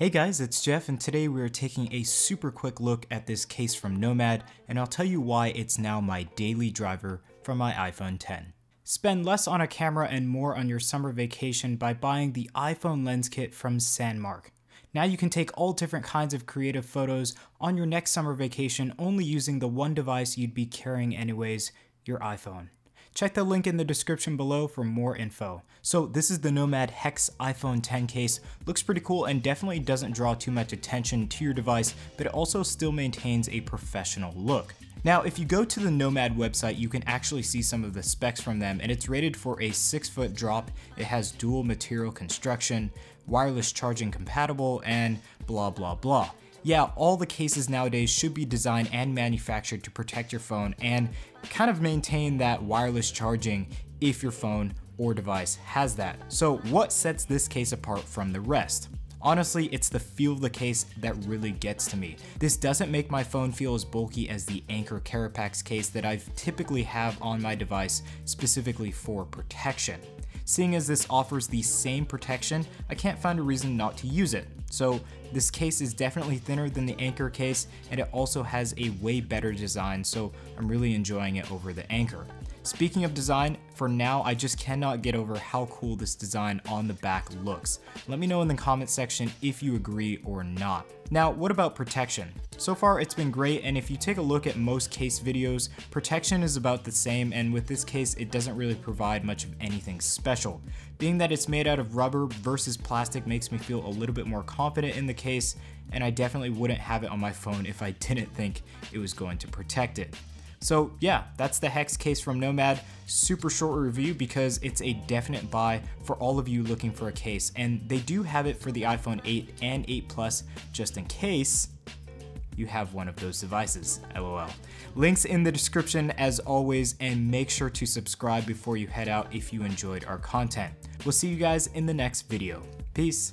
Hey guys, it's Jeff, and today we are taking a super quick look at this case from Nomad, and I'll tell you why it's now my daily driver for my iPhone X. Spend less on a camera and more on your summer vacation by buying the iPhone Lens Kit from Sanmark. Now you can take all different kinds of creative photos on your next summer vacation only using the one device you'd be carrying anyways, your iPhone. Check the link in the description below for more info. So this is the Nomad Hex iPhone X case. Looks pretty cool and definitely doesn't draw too much attention to your device, but it also still maintains a professional look. Now, if you go to the Nomad website, you can actually see some of the specs from them, and it's rated for a 6-foot drop. It has dual material construction, wireless charging compatible, and blah, blah, blah. Yeah, all the cases nowadays should be designed and manufactured to protect your phone and kind of maintain that wireless charging if your phone or device has that. So what sets this case apart from the rest? Honestly, it's the feel of the case that really gets to me. This doesn't make my phone feel as bulky as the Anker Carapax case that I typically have on my device specifically for protection. Seeing as this offers the same protection, I can't find a reason not to use it. So this case is definitely thinner than the Anker case, and it also has a way better design, so I'm really enjoying it over the Anker. Speaking of design, for now, I just cannot get over how cool this design on the back looks. Let me know in the comment section if you agree or not. Now, what about protection? So far, it's been great, and if you take a look at most case videos, protection is about the same, and with this case, it doesn't really provide much of anything special. Being that it's made out of rubber versus plastic makes me feel a little bit more confident in the case, and I definitely wouldn't have it on my phone if I didn't think it was going to protect it. So yeah, that's the Hex case from Nomad. Super short review because it's a definite buy for all of you looking for a case. And they do have it for the iPhone 8 and 8 Plus just in case you have one of those devices, lol. Links in the description as always, and make sure to subscribe before you head out if you enjoyed our content. We'll see you guys in the next video. Peace.